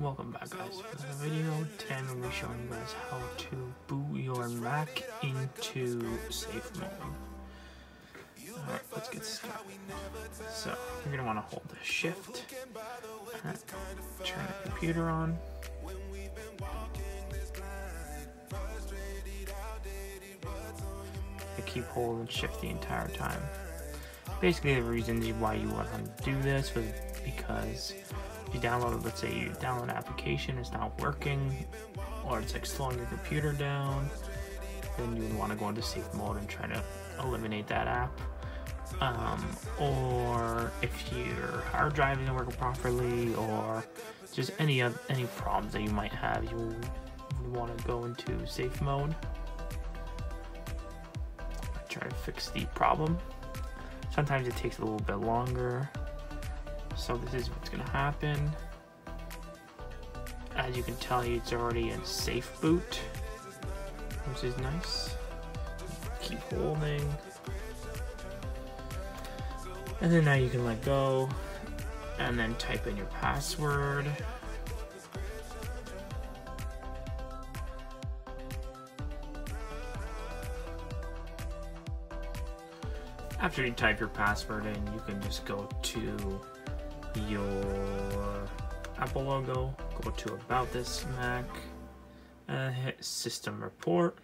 Welcome back, guys. For the video 10, I'll be showing you guys how to boot your Mac into safe mode. Alright, let's get started. So, you're going to want to hold the shift, turn the computer on, and keep holding shift the entire time. Basically, the reason why you want to do this was because if you download, let's say you download an application, it's not working, or it's like slowing your computer down, then you would want to go into safe mode and try to eliminate that app. Or if your hard drive isn't working properly, or just any problems that you might have, you would want to go into safe mode. Try to fix the problem. Sometimes it takes a little bit longer. So this is what's going to happen. As you can tell, it's already in safe boot, which is nice. Keep holding. And then now you can let go and then type in your password. After you type your password in, you can just go to your Apple logo, go to About This Mac, and hit System Report,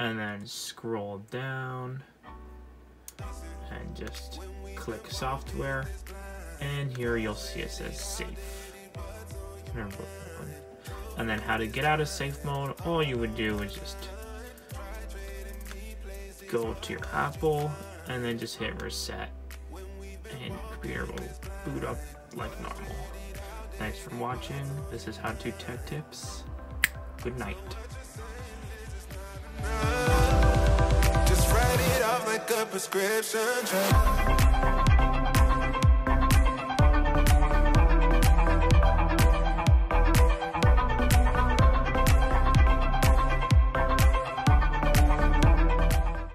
and then scroll down and just click Software, and here you'll see it says Safe. And then how to get out of safe mode, all you would do is just go to your Apple and then just hit Reset, and your computer will boot up like normal. Thanks for watching. This is How2TechTips. Good night. Just write it out like a prescription drug.